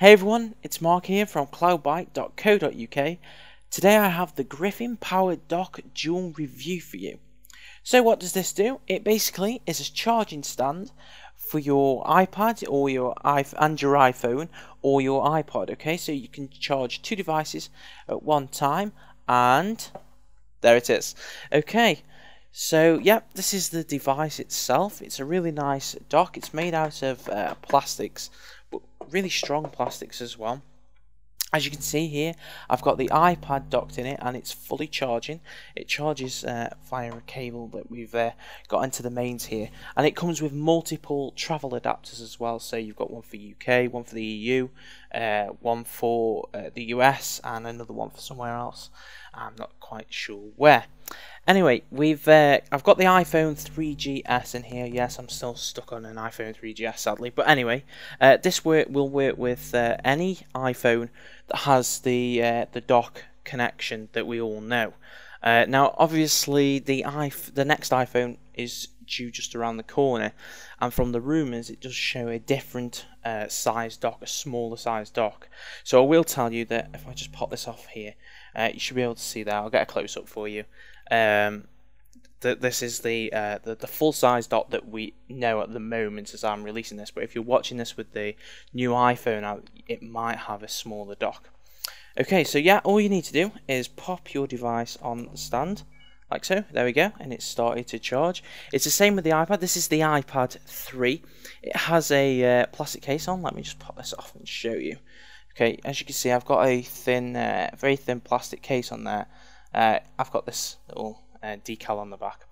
Hey everyone, it's Mark here from cloudbite.co.uk. Today I have the Griffin Powerdock Dual review for you. So what does this do? It basically is a charging stand for your iPad or your iPhone or your iPod. Okay, so you can charge two devices at one time, and there it is. Okay, so yep, this is the device itself. It's a really nice dock. It's made out of plastics, but really strong plastics as well. As you can see here, I've got the iPad docked in it and it's fully charging. It charges via a cable that we've got into the mains here, and it comes with multiple travel adapters as well. So you've got one for UK, one for the EU, one for the US, and another one for somewhere else. I'm not quite sure where. Anyway, I've got the iPhone 3GS in here. Yes, I'm still stuck on an iPhone 3GS, sadly. But anyway, this will work with any iPhone that has the dock connection that we all know. Now, obviously, the next iPhone is due just around the corner, and from the rumours, it does show a different size dock, a smaller size dock. So I will tell you that if I just pop this off here, you should be able to see that. I'll get a close up for you. This is the full size dock that we know at the moment as I'm releasing this. But if you're watching this with the new iPhone out, it might have a smaller dock. Okay, so yeah, all you need to do is pop your device on the stand. Like so, there we go, and it's started to charge. It's the same with the iPad. This is the iPad 3. It has a plastic case on. Let me just pop this off and show you. Okay, as you can see, I've got a thin, very thin plastic case on there. I've got this little decal on the back.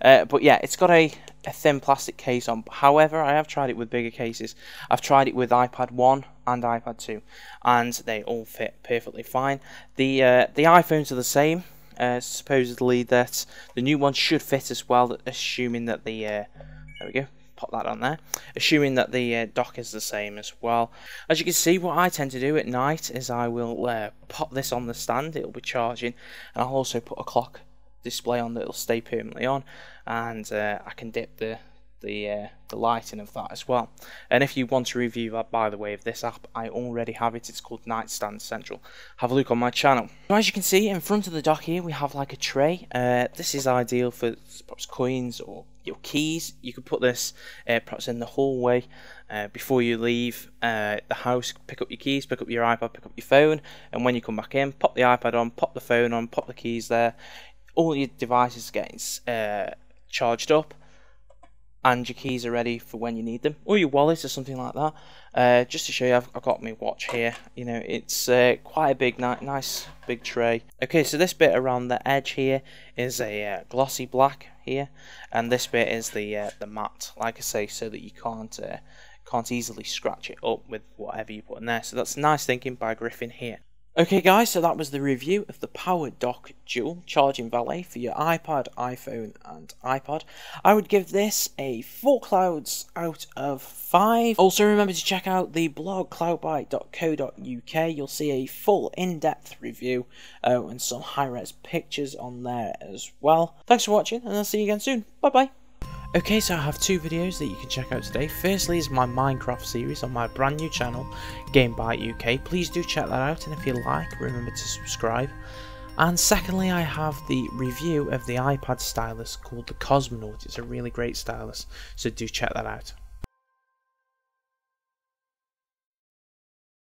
But yeah, it's got a thin plastic case on. However, I have tried it with bigger cases. I've tried it with iPad 1 and iPad 2, and they all fit perfectly fine. The iPhones are the same. Supposedly that the new one should fit as well, assuming that the there we go, pop that on there, assuming that the dock is the same as well. As you can see, what I tend to do at night is I will pop this on the stand. It'll be charging, and I'll also put a clock display on that'll stay permanently on, and I can dip the lighting of that as well. And if you want to review that, by the way, of this app, I already have it. It's called Nightstand Central. Have a look on my channel. So as you can see, in front of the dock here we have like a tray. This is ideal for perhaps coins or your keys. You could put this perhaps in the hallway before you leave the house. Pick up your keys, pick up your iPad, pick up your phone, and when you come back in, pop the iPad on, pop the phone on, pop the keys there. All your devices getting charged up, and your keys are ready for when you need them, or your wallet or something like that. Just to show you, I've got my watch here. You know, it's quite a big, nice big tray. Okay, so this bit around the edge here is a glossy black here, and this bit is the matte, like I say, so that you can't easily scratch it up with whatever you put in there. So that's nice thinking by Griffin here. Okay guys, so that was the review of the Powerdock Dual charging valet for your iPad, iPhone and iPod. I would give this a 4 clouds out of 5. Also remember to check out the blog cloudbite.co.uk. You'll see a full in-depth review and some high-res pictures on there as well. Thanks for watching, and I'll see you again soon. Bye bye. Okay, so I have two videos that you can check out today. Firstly is my Minecraft series on my brand new channel, GameByte UK. Please do check that out, and if you like, remember to subscribe. And secondly, I have the review of the iPad stylus called the Cosmonaut. It's a really great stylus, so do check that out.